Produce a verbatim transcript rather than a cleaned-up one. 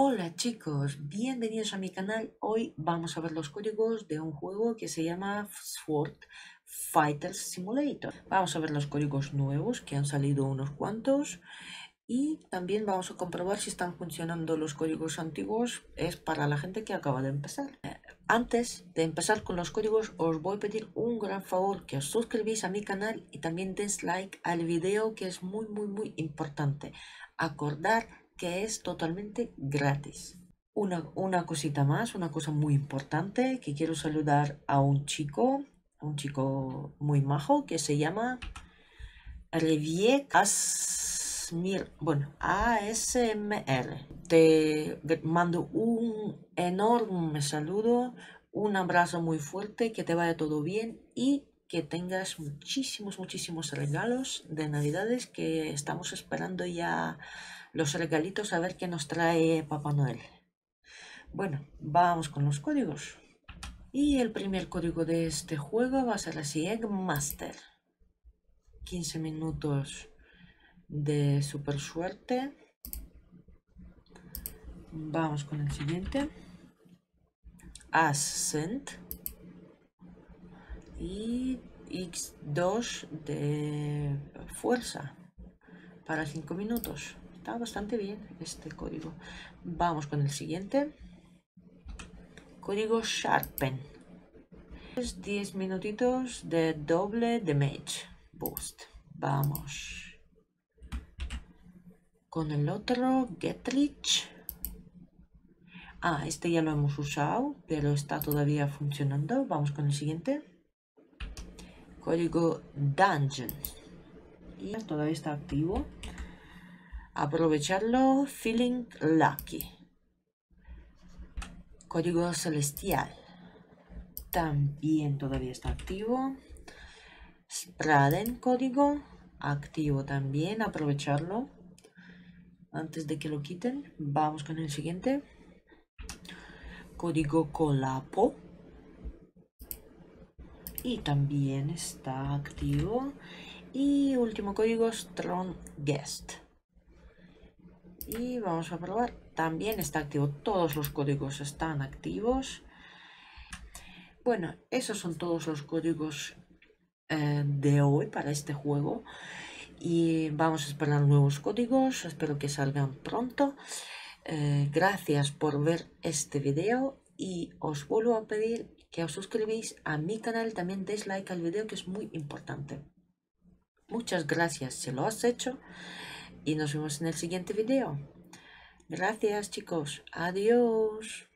Hola chicos, bienvenidos a mi canal. Hoy vamos a ver los códigos de un juego que se llama Sword Fighters Simulator. Vamos a ver los códigos nuevos, que han salido unos cuantos. Y también vamos a comprobar si están funcionando los códigos antiguos. Es para la gente que acaba de empezar. Antes de empezar con los códigos, os voy a pedir un gran favor, que os suscribís a mi canal y también des like al video, que es muy muy muy importante. Acordar que es totalmente gratis. Una, una cosita más, una cosa muy importante, que quiero saludar a un chico, un chico muy majo, que se llama Revier bueno, A S M R. Te mando un enorme saludo, un abrazo muy fuerte, que te vaya todo bien y que tengas muchísimos, muchísimos regalos de Navidades, que estamos esperando ya los regalitos, a ver qué nos trae Papá Noel. Bueno, vamos con los códigos. Y el primer código de este juego va a ser así: Eggmaster. quince minutos de super suerte. Vamos con el siguiente: Ascent. Y equis dos de fuerza para cinco minutos. Está bastante bien este código. Vamos con el siguiente. Código Sharpen. diez minutitos de doble damage boost. Vamos con el otro. Get Rich. Ah, este ya lo hemos usado, pero está todavía funcionando. Vamos con el siguiente. Código Dungeon. Y todavía está activo. Aprovecharlo. Feeling Lucky. Código Celestial. También todavía está activo. Spraden código. Activo también. Aprovecharlo antes de que lo quiten. Vamos con el siguiente. Código Colapso. Y también está activo. Y último código, Strong Guest. Y vamos a probar. También está activo. Todos los códigos están activos. Bueno, esos son todos los códigos eh, de hoy para este juego. Y vamos a esperar nuevos códigos. Espero que salgan pronto. Eh, gracias por ver este video. Y os vuelvo a pedir que os suscribís a mi canal y también deis like al video, que es muy importante. Muchas gracias si lo has hecho y nos vemos en el siguiente video. Gracias chicos, adiós.